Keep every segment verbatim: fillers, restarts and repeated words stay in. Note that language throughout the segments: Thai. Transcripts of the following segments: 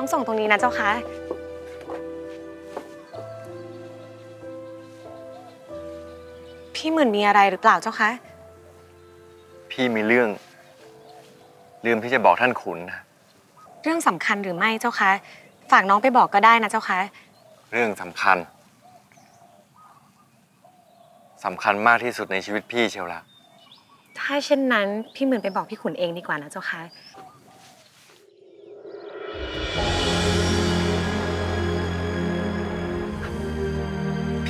น้องส่งตรงนี้นะเจ้าคะพี่หมื่นมีอะไรหรือเปล่าเจ้าคะพี่มีเรื่องลืมที่จะบอกท่านขุนนะเรื่องสำคัญหรือไม่เจ้าคะฝากน้องไปบอกก็ได้นะเจ้าคะเรื่องสำคัญสำคัญมากที่สุดในชีวิตพี่เชียวละถ้าเช่นนั้นพี่หมื่นไปบอกพี่ขุนเองดีกว่านะเจ้าคะ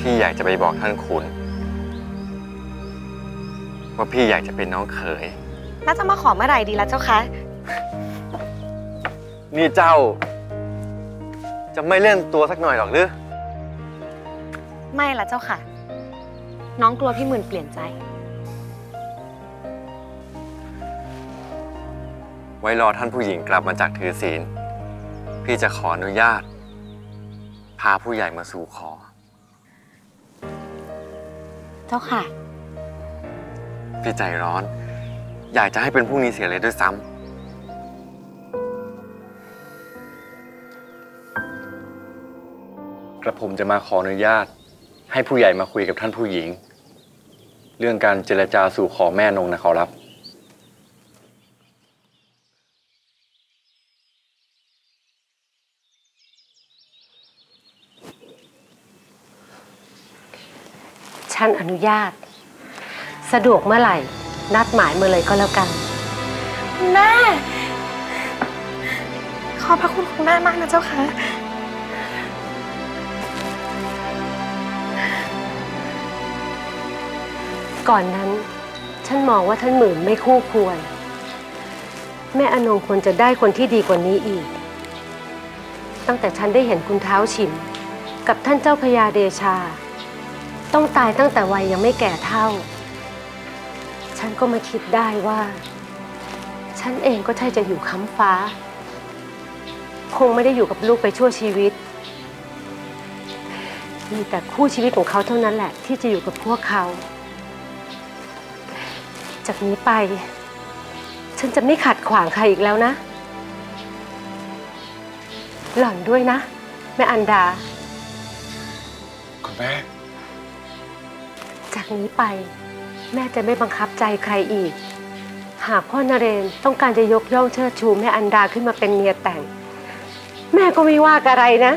พี่อยากจะไปบอกท่านขุนว่าพี่อยากจะเป็นน้องเขยแล้วจะมาขอเมื่อไหร่ดีล่ะเจ้าคะนี่เจ้าจะไม่เล่นตัวสักหน่อยหรอกหรือไม่ล่ะเจ้าค่ะน้องกลัวพี่หมื่นเปลี่ยนใจไว้รอท่านผู้หญิงกลับมาจากถือศีลพี่จะขออนุญาตพาผู้ใหญ่มาสู่ขอเจ้าค่ะพี่ใจร้อนอยากจะให้เป็นพรุ่งนี้เสียเลยด้วยซ้ำกระผมจะมาขออนุญาตให้ผู้ใหญ่มาคุยกับท่านผู้หญิงเรื่องการเจรจาสู่ขอแม่นงนะขอรับฉันอนุญาตสะดวกเมื่อไหร่นัดหมายเมื่อเลยก็แล้วกันแม่ขอบพระคุณคุณแม่มากนะเจ้าค่ะก่อนนั้นฉันมองว่าท่านหมื่นไม่คู่ควรแม่อนงควรจะได้คนที่ดีกว่านี้อีกตั้งแต่ฉันได้เห็นคุณเท้าฉิมกับท่านเจ้าพญาเดชาต้องตายตั้งแต่วัยยังไม่แก่เท่าฉันก็มาคิดได้ว่าฉันเองก็ใช่จะอยู่ค้ำฟ้าคงไม่ได้อยู่กับลูกไปชั่วชีวิตมีแต่คู่ชีวิตของเขาเท่านั้นแหละที่จะอยู่กับพวกเขาจากนี้ไปฉันจะไม่ขัดขวางใครอีกแล้วนะหล่อนด้วยนะแม่อันดาคุณแม่จากนี้ไปแม่จะไม่บังคับใจใครอีกหากพ่อนเรนต้องการจะยกย่องเชิดชูแม่อันดาขึ้นมาเป็นเมียแต่งแม่ก็ไม่ว่าอะไรนะ